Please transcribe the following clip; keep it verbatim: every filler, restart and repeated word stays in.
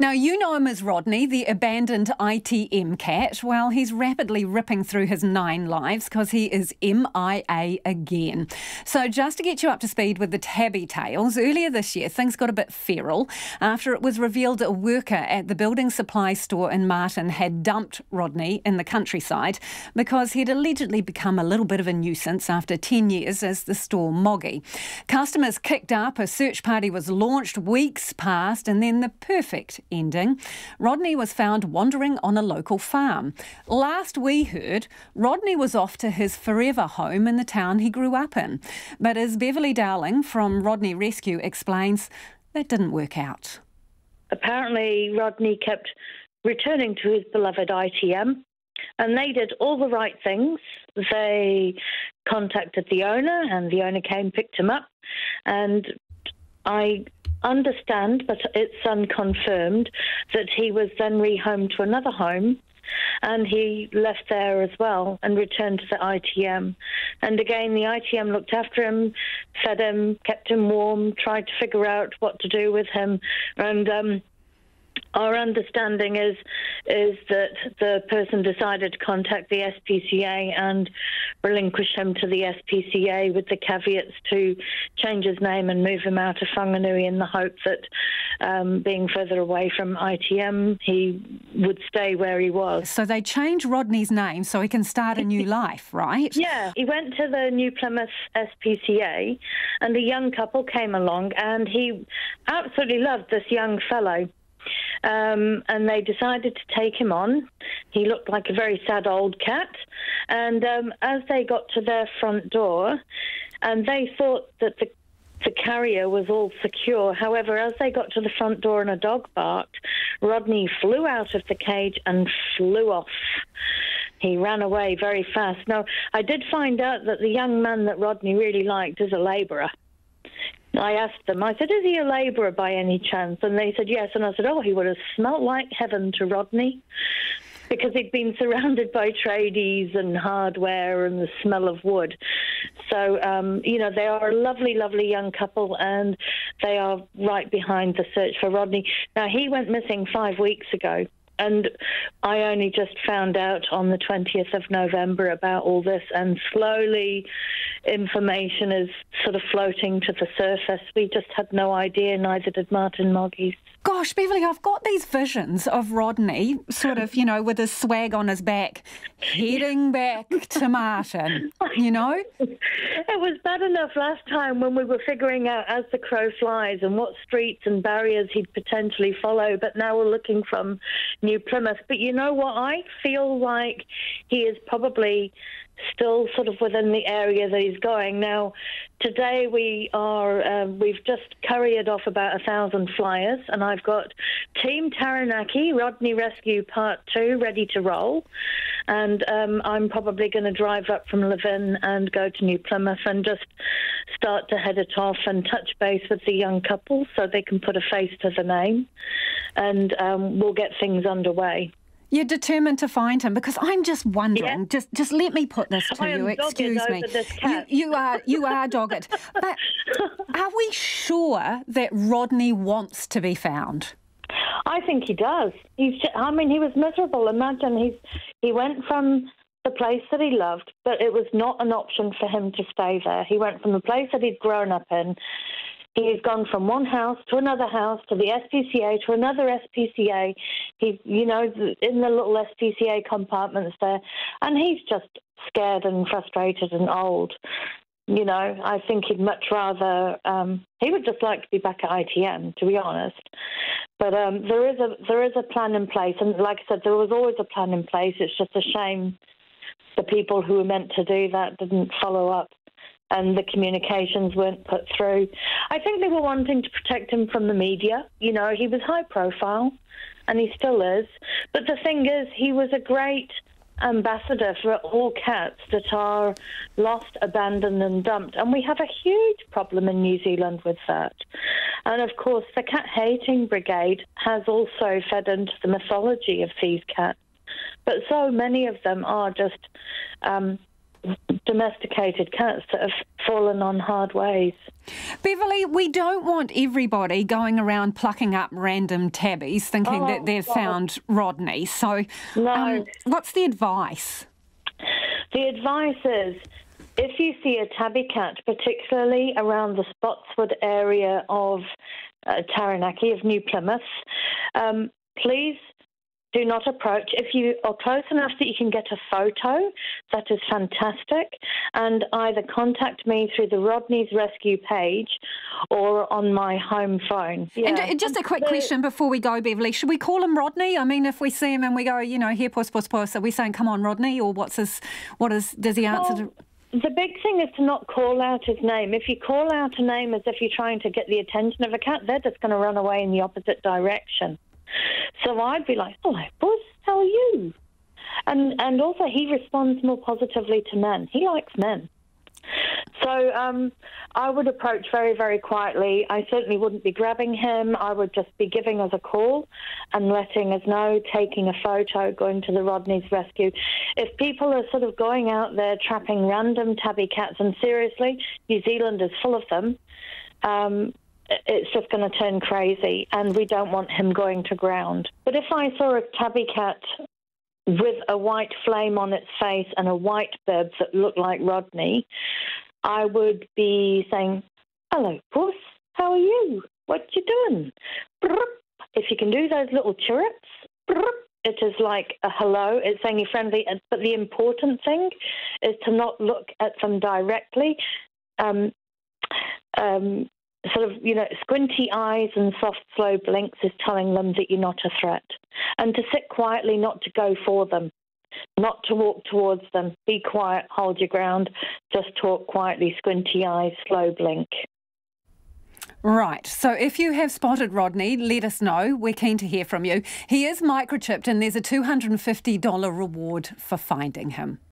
Now, you know him as Rodney, the abandoned I T M cat. Well, he's rapidly ripping through his nine lives because he is M I A again. So just to get you up to speed with the tabby tales, earlier this year things got a bit feral after it was revealed a worker at the building supply store in Marton had dumped Rodney in the countryside because he'd allegedly become a little bit of a nuisance after ten years as the store moggy. Customers kicked up, a search party was launched, weeks passed, and then the perfect ending. Rodney was found wandering on a local farm. Last we heard, Rodney was off to his forever home in the town he grew up in. But as Beverly Dowling from Rodney Rescue explains, that didn't work out. Apparently, Rodney kept returning to his beloved I T M, and they did all the right things. They contacted the owner, and the owner came, picked him up, and I understand, but it's unconfirmed, that he was then rehomed to another home, and he left there as well and returned to the I T M. And again, the I T M looked after him, fed him, kept him warm, tried to figure out what to do with him. And um, our understanding is is that the person decided to contact the S P C A and relinquish him to the S P C A with the caveats to change his name and move him out of Whanganui in the hope that um, being further away from I T M, he would stay where he was. So they changed Rodney's name so he can start a new life, right? Yeah. He went to the New Plymouth S P C A and a young couple came along, and he absolutely loved this young fellow. Um, and they decided to take him on. He looked like a very sad old cat. And um, as they got to their front door, and they thought that the, the carrier was all secure. However, as they got to the front door and a dog barked, Rodney flew out of the cage and flew off. He ran away very fast. Now, I did find out that the young man that Rodney really liked is a labourer. I asked them, I said, is he a labourer by any chance? And they said, yes. And I said, oh, he would have smelt like heaven to Rodney, because he'd been surrounded by tradies and hardware and the smell of wood. So, um, you know, they are a lovely, lovely young couple, and they are right behind the search for Rodney. Now, he went missing five weeks ago, and I only just found out on the twentieth of November about all this, and slowly information is sort of floating to the surface. We just had no idea, neither did Marton Moggies. Gosh, Beverly, I've got these visions of Rodney, sort of, you know, with his swag on his back, heading back to Marton, you know? It was bad enough last time when we were figuring out as the crow flies and what streets and barriers he'd potentially follow, but now we're looking from New Plymouth. But you know what? I feel like he is probably still sort of within the area that he's going. Now, today we are, um, we've just couriered off about a thousand flyers, and I've got Team Taranaki Rodney Rescue Part two ready to roll. And um, I'm probably going to drive up from Levin and go to New Plymouth and just start to head it off and touch base with the young couple so they can put a face to the name, and um, we'll get things underway. You're determined to find him, because I'm just wondering, yeah. just just let me put this to I you, excuse me. You, you are you are dogged. But are we sure that Rodney wants to be found? I think he does. He's just, I mean, he was miserable. Imagine he's he went from the place that he loved, but it was not an option for him to stay there. He went from the place that he'd grown up in. He's gone from one house to another house to the S P C A to another S P C A. He, you know, in the little S P C A compartments there. And he's just scared and frustrated and old. You know, I think he'd much rather, um, he would just like to be back at I T M, to be honest. But um, there is a there is a plan in place. And like I said, there was always a plan in place. It's just a shame the people who were meant to do that didn't follow up, and the communications weren't put through. I think they were wanting to protect him from the media. You know, he was high profile, and he still is. But the thing is, he was a great ambassador for all cats that are lost, abandoned and dumped. And we have a huge problem in New Zealand with that. And of course, the cat-hating brigade has also fed into the mythology of these cats. But so many of them are just um, domesticated cats that have fallen on hard ways. Beverly, we don't want everybody going around plucking up random tabbies thinking oh, that they've God. found Rodney. So no. um, what's the advice? The advice is, if you see a tabby cat, particularly around the Spotswood area of uh, Taranaki, of New Plymouth, um, please do not approach. If you are close enough that you can get a photo, that is fantastic, and either contact me through the Rodney's Rescue page or on my home phone. Yeah. And just a quick so, question before we go, Beverly. Should we call him Rodney? I mean, if we see him and we go, you know, here, pos, pos, pos, are we saying, come on, Rodney, or what's his, what is, does he answer well, to... The big thing is to not call out his name. If you call out a name as if you're trying to get the attention of a cat, they're just going to run away in the opposite direction. So I'd be like, hello, boss, how are you? And and also he responds more positively to men. He likes men. So um, I would approach very, very quietly. I certainly wouldn't be grabbing him. I would just be giving us a call and letting us know, taking a photo, going to the Rodney's Rescue. If people are sort of going out there trapping random tabby cats, and seriously, New Zealand is full of them, um, it's just going to turn crazy, and we don't want him going to ground. But if I saw a tabby cat with a white flame on its face and a white bib that looked like Rodney, I would be saying, hello, puss, how are you? What you doing? If you can do those little chirrups, it is like a hello. It's saying you're friendly. But the important thing is to not look at them directly. Um, um, sort of, you know, squinty eyes and soft, slow blinks is telling them that you're not a threat. And to sit quietly, not to go for them, not to walk towards them. Be quiet, hold your ground, just talk quietly, squinty eyes, slow blink. Right, so if you have spotted Rodney, let us know. We're keen to hear from you. He is microchipped and there's a two hundred and fifty dollar reward for finding him.